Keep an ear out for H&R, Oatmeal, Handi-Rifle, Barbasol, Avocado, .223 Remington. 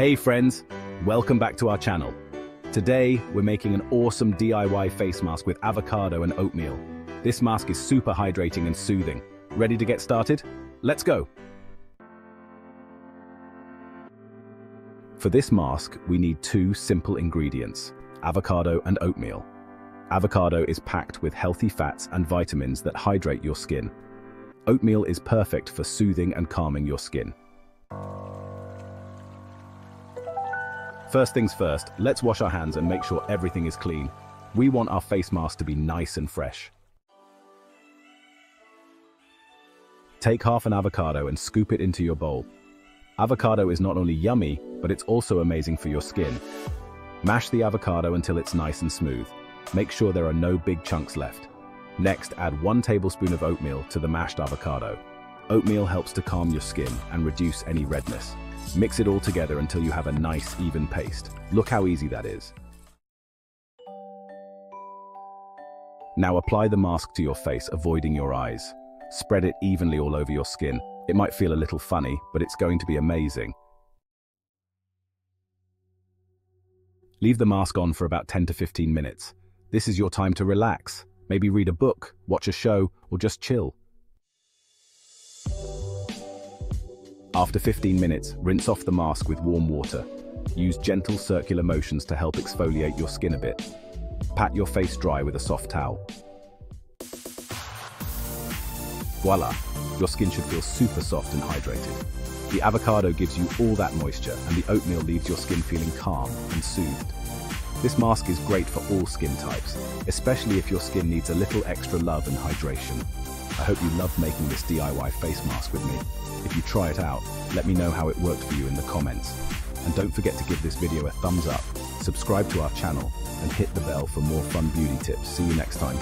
Hey friends, welcome back to our channel. Today, we're making an awesome DIY face mask with avocado and oatmeal. This mask is super hydrating and soothing. Ready to get started? Let's go! For this mask, we need two simple ingredients, avocado and oatmeal. Avocado is packed with healthy fats and vitamins that hydrate your skin. Oatmeal is perfect for soothing and calming your skin. First things first, let's wash our hands and make sure everything is clean. We want our face mask to be nice and fresh. Take half an avocado and scoop it into your bowl. Avocado is not only yummy, but it's also amazing for your skin. Mash the avocado until it's nice and smooth. Make sure there are no big chunks left. Next, add 1 tablespoon of oatmeal to the mashed avocado. Oatmeal helps to calm your skin and reduce any redness. Mix it all together until you have a nice, even paste. Look how easy that is. Now apply the mask to your face, avoiding your eyes. Spread it evenly all over your skin. It might feel a little funny, but it's going to be amazing. Leave the mask on for about 10 to 15 minutes. This is your time to relax. Maybe read a book, watch a show, or just chill. After 15 minutes, rinse off the mask with warm water. Use gentle circular motions to help exfoliate your skin a bit. Pat your face dry with a soft towel. Voila! Your skin should feel super soft and hydrated. The avocado gives you all that moisture, and the oatmeal leaves your skin feeling calm and soothed. This mask is great for all skin types, especially if your skin needs a little extra love and hydration. I hope you loved making this DIY face mask with me. If you try it out, let me know how it worked for you in the comments. And don't forget to give this video a thumbs up, subscribe to our channel, and hit the bell for more fun beauty tips. See you next time.